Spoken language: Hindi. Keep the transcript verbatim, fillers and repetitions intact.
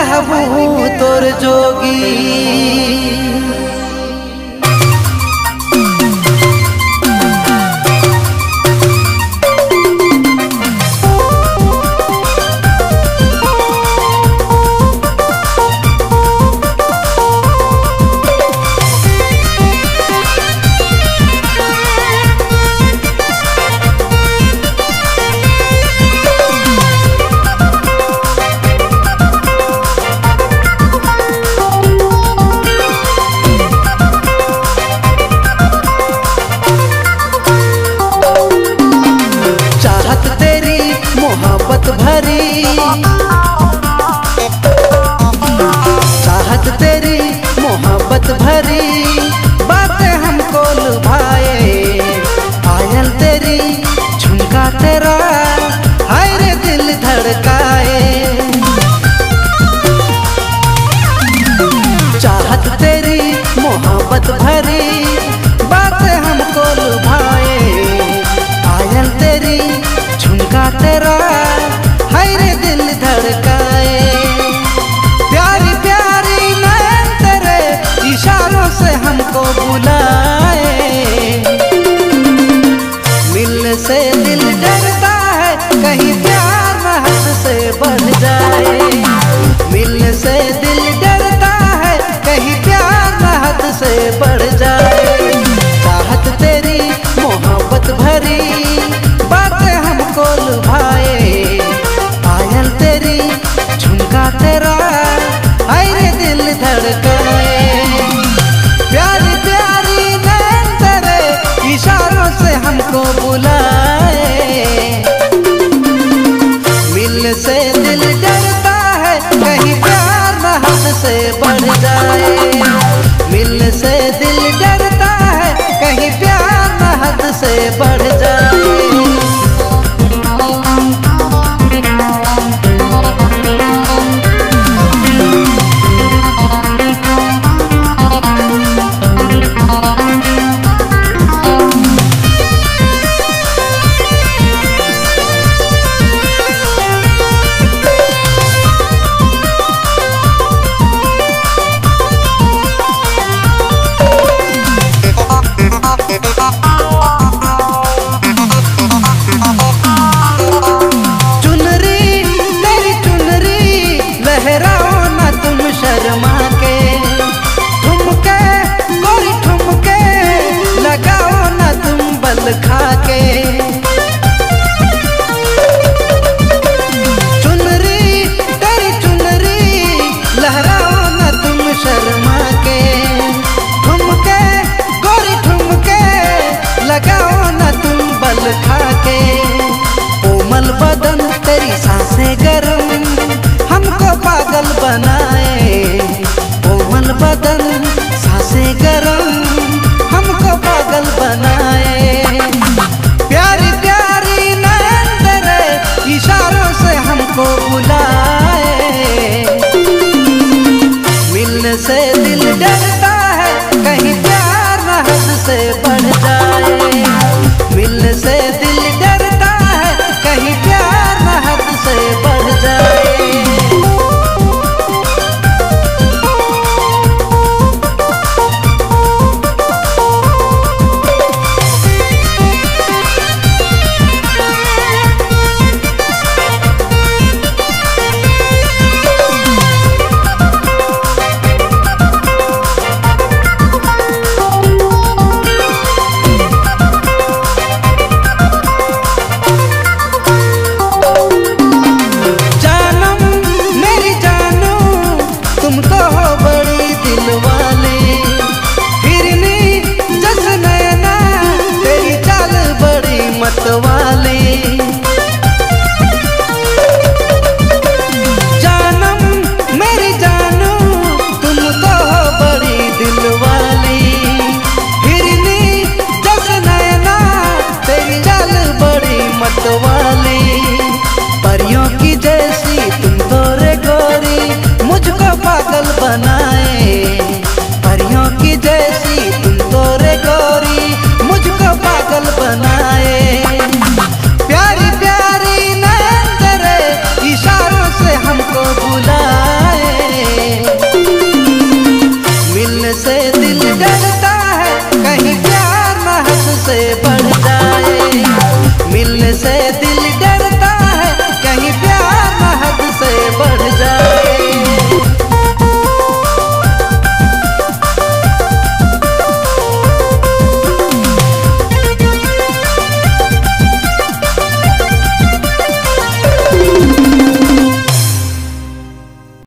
महबूब तोर जोगी चाहत तेरी मोहब्बत भरी बातें हमको लुभाए पायल तेरी झुमका तेरा हाय रे दिल धड़काए। चाहत तेरी मोहब्बत भरी बातें हमको लुभाए पायल तेरी झुमका तेरा हाय रे दिल धड़काए। प्यारी प्यारी नैन तेरे इशारों से हमको बुलाए मिलने से दिल डरता है कहीं प्यार महक से बढ़ जाए। मिलने से दिल डरता है कहीं प्यार महक से बढ़ जाए। चाहत तेरी मोहब्बत भरी बातें हमको लुभाए तेरी झुमका तेरा हाय रे दिल धड़काए। प्यारी प्यारी नैन तेरे इशारों से हमको बुलाए मिलने से दिल डरता है कहीं प्यार महक से बढ़ जाए। मिलने से दिल डरता है कहीं प्यार महक से बढ़ जाए।